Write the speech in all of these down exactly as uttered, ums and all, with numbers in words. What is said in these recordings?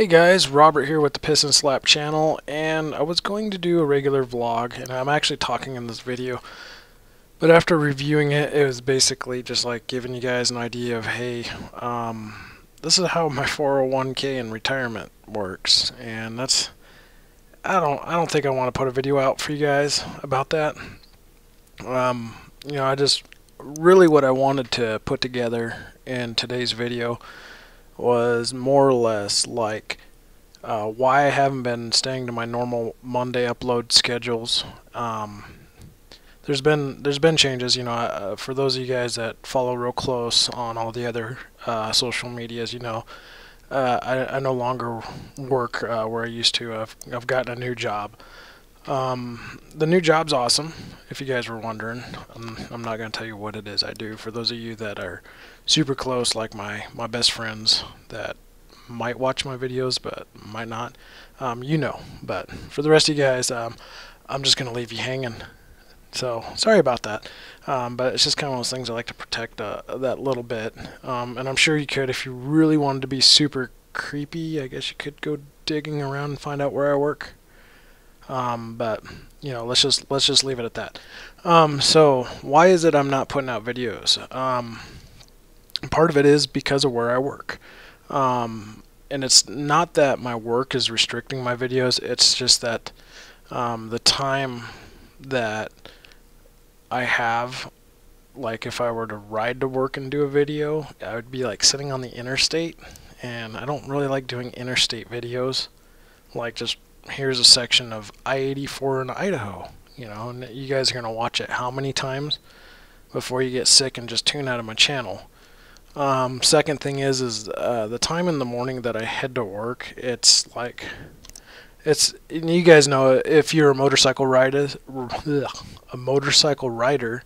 Hey guys, Robert here with the Piston Slap channel, and I was going to do a regular vlog, and I'm actually talking in this video, but after reviewing it, it was basically just like giving you guys an idea of, hey, um, this is how my four oh one K in retirement works, and that's, I don't, I don't think I want to put a video out for you guys about that. Um, you know, I just, really what I wanted to put together in today's video was more or less like uh, why I haven't been staying to my normal Monday upload schedules. Um, there's been there's been changes, you know. Uh, for those of you guys that follow real close on all the other uh, social medias, you know, uh, I, I no longer work uh, where I used to. I've I've gotten a new job. Um, the new job's awesome. If you guys were wondering, I'm, I'm not going to tell you what it is I do. For those of you that are super close, like my, my best friends that might watch my videos but might not, um, you know. But for the rest of you guys, um, I'm just going to leave you hanging. So, sorry about that. Um, but it's just kind of one of those things I like to protect uh, that little bit. Um, and I'm sure you could, if you really wanted to be super creepy, I guess you could go digging around and find out where I work. Um, but you know, let's just let's just leave it at that. Um, so why is it I'm not putting out videos? Um, part of it is because of where I work, um, and it's not that my work is restricting my videos. It's just that um, the time that I have, like if I were to ride to work and do a video, I would be like sitting on the interstate, and I don't really like doing interstate videos, like just. Here's a section of I eighty-four in Idaho, you know, and you guys are going to watch it how many times before you get sick and just tune out of my channel. Um, second thing is, is uh, the time in the morning that I head to work, it's like, it's, and you guys know, if you're a motorcycle rider, a motorcycle rider,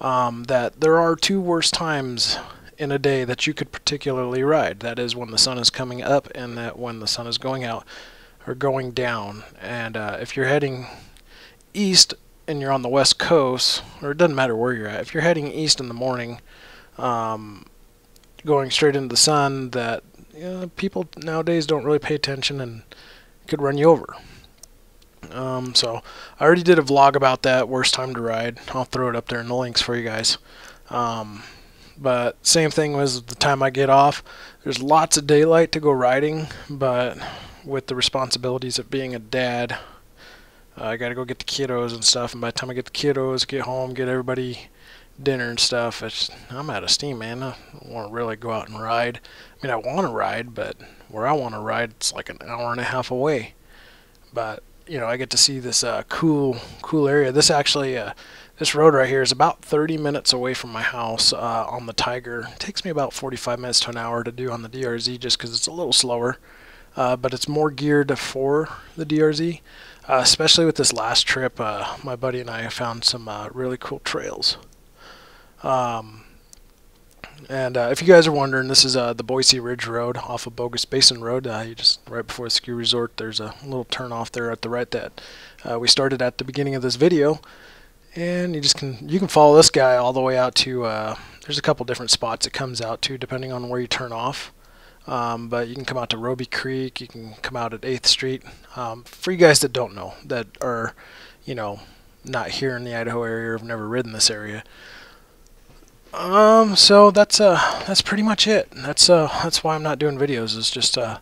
um, that there are two worst times in a day that you could particularly ride. That is when the sun is coming up and that when the sun is going out. Are going down, and uh, if you're heading east and you're on the west coast, or it doesn't matter where you're at, if you're heading east in the morning, um, going straight into the sun, that you know, people nowadays don't really pay attention and could run you over. Um, so I already did a vlog about that, worst time to ride. I'll throw it up there in the links for you guys. Um, but same thing was the time I get off. There's lots of daylight to go riding, but with the responsibilities of being a dad, uh, I gotta go get the kiddos and stuff, and by the time I get the kiddos, get home, get everybody dinner and stuff, it's, I'm out of steam, man. I don't want to really go out and ride. I mean, I want to ride, but where I want to ride, it's like an hour and a half away. But you know, I get to see this uh, cool cool area. This actually uh, this road right here is about thirty minutes away from my house uh, on the Tiger. It takes me about forty-five minutes to an hour to do on the D R Z just because it's a little slower. Uh, but it's more geared for the D R Z, uh, especially with this last trip. Uh, my buddy and I found some uh, really cool trails. Um, and uh, if you guys are wondering, this is uh, the Boise Ridge Road off of Bogus Basin Road. Uh, you just right before the ski resort, there's a little turn off there at the right that uh, we started at the beginning of this video. And you just can you can follow this guy all the way out to. Uh, there's a couple different spots it comes out to depending on where you turn off. Um, but you can come out to Robie Creek, you can come out at eighth street. Um, for you guys that don't know, that are, you know, not here in the Idaho area or have never ridden this area. Um, so that's, uh, that's pretty much it. That's, uh, that's why I'm not doing videos. It's just, uh,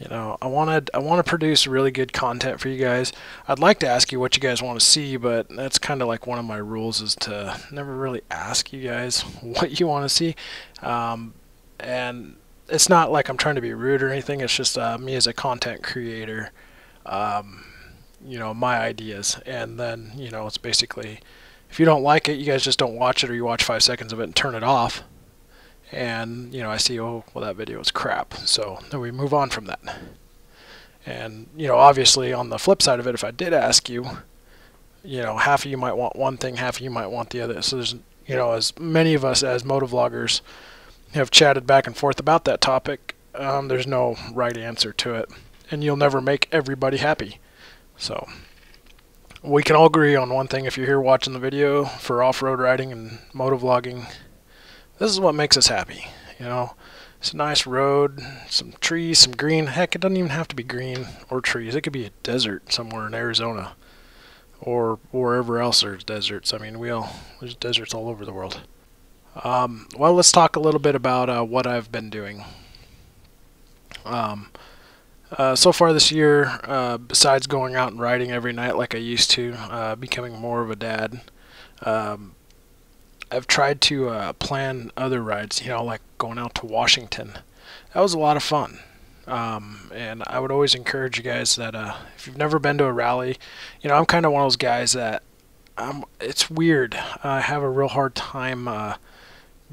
you know, I wanted, I want to produce really good content for you guys. I'd like to ask you what you guys want to see, but that's kind of like one of my rules is to never really ask you guys what you want to see. Um, and... It's not like I'm trying to be rude or anything. It's just uh, me as a content creator, um, you know, my ideas. And then, you know, it's basically, if you don't like it, you guys just don't watch it, or you watch five seconds of it and turn it off. And, you know, I see, oh, well, that video is crap. So then we move on from that. And, you know, obviously on the flip side of it, if I did ask you, you know, half of you might want one thing, half of you might want the other. So there's, you know, as many of us as MotoVloggers have chatted back and forth about that topic, um, there's no right answer to it, and you'll never make everybody happy. So we can all agree on one thing: if you're here watching the video for off-road riding and motovlogging, this is what makes us happy. You know, It's a nice road, some trees, some green. Heck, it doesn't even have to be green or trees. It could be a desert somewhere in Arizona or wherever else there's deserts. I mean, we all, there's deserts all over the world. Um, well, let's talk a little bit about uh, what I've been doing. Um, uh, so far this year, uh, besides going out and riding every night like I used to, uh, becoming more of a dad, um, I've tried to uh, plan other rides, you know, like going out to Washington. That was a lot of fun. Um, and I would always encourage you guys that uh, if you've never been to a rally, you know, I'm kind of one of those guys that I'm, it's weird. I have a real hard time uh,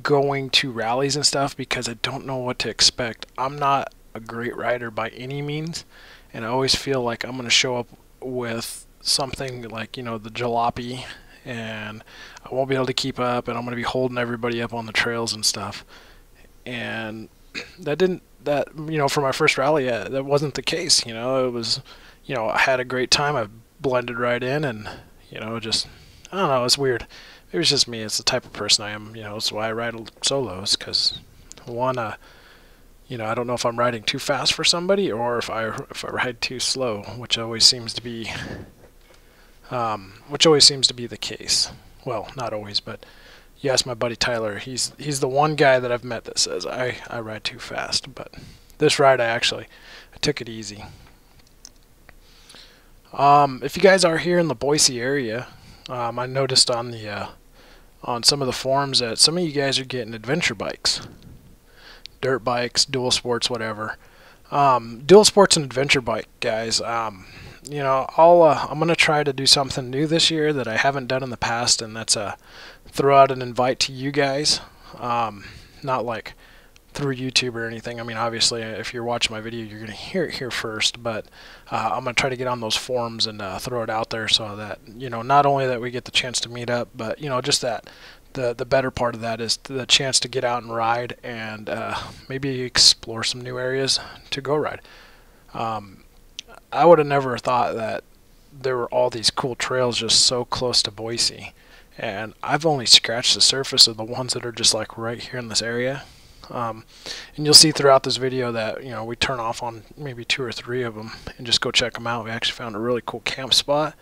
going to rallies and stuff because I don't know what to expect. I'm not a great rider by any means, and I always feel like I'm going to show up with something like, you know, the jalopy, and I won't be able to keep up, and I'm going to be holding everybody up on the trails and stuff. And that didn't, that, you know, for my first rally, uh, that wasn't the case. You know, it was, you know, I had a great time. I blended right in, and, you know, just, I don't know, it's weird. Maybe it's just me. It's the type of person I am, you know. That's why I ride solos, because one, uh, you know, I don't know if I'm riding too fast for somebody or if I, if I ride too slow, which always seems to be... Um, which always seems to be the case. Well, not always, but you ask my buddy Tyler, he's he's the one guy that I've met that says I, I ride too fast. But this ride, I actually I took it easy. Um, if you guys are here in the Boise area, um, I noticed on the uh, on some of the forums that some of you guys are getting adventure bikes, dirt bikes, dual sports, whatever. Um, dual sports and adventure bike, guys. Um, You know, I'll, uh, I'm going to try to do something new this year that I haven't done in the past, and that's uh, throw out an invite to you guys. Um, not like through YouTube or anything. I mean, obviously, if you're watching my video, you're going to hear it here first, but uh, I'm going to try to get on those forums and uh, throw it out there so that, you know, not only that we get the chance to meet up, but, you know, just that the, the better part of that is the chance to get out and ride and uh, maybe explore some new areas to go ride. Um, I would have never thought that there were all these cool trails just so close to Boise, and I've only scratched the surface of the ones that are just like right here in this area. Um, and you'll see throughout this video that, you know, we turn off on maybe two or three of them and just go check them out. We actually found a really cool camp spot,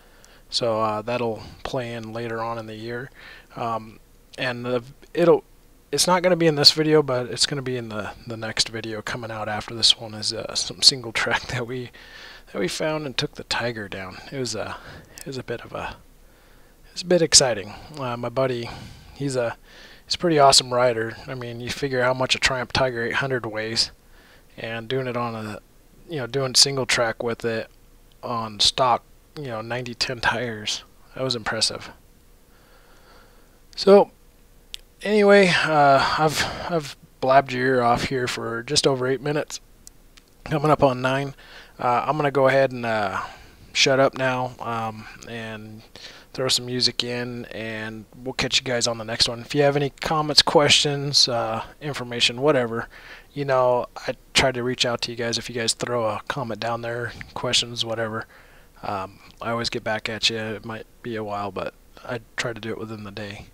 so uh, that'll play in later on in the year. Um, and the, it'll it's not going to be in this video, but it's going to be in the the next video coming out after this one. Is uh, some single track that we. that we found and took the Tiger down. It was a, it was a bit of a, it was a bit exciting. Uh, my buddy, he's a, he's a pretty awesome rider. I mean, you figure how much a Triumph Tiger eight hundred weighs, and doing it on a, you know, doing single track with it on stock, you know, ninety ten tires. That was impressive. So, anyway, uh, I've I've blabbed your ear off here for just over eight minutes, coming up on nine. Uh, I'm going to go ahead and uh, shut up now um, and throw some music in, and we'll catch you guys on the next one. If you have any comments, questions, uh, information, whatever, you know, I try to reach out to you guys. If you guys throw a comment down there, questions, whatever, um, I always get back at you. It might be a while, but I try to do it within the day.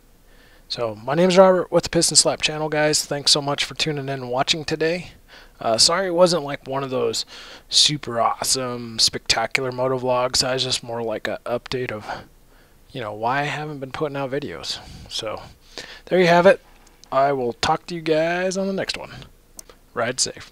So my name is Robert with the Piston Slap channel, guys. Thanks so much for tuning in and watching today. Uh, sorry it wasn't like one of those super awesome, spectacular moto vlogs. I was just more like an update of, you know, why I haven't been putting out videos. So, there you have it. I will talk to you guys on the next one. Ride safe.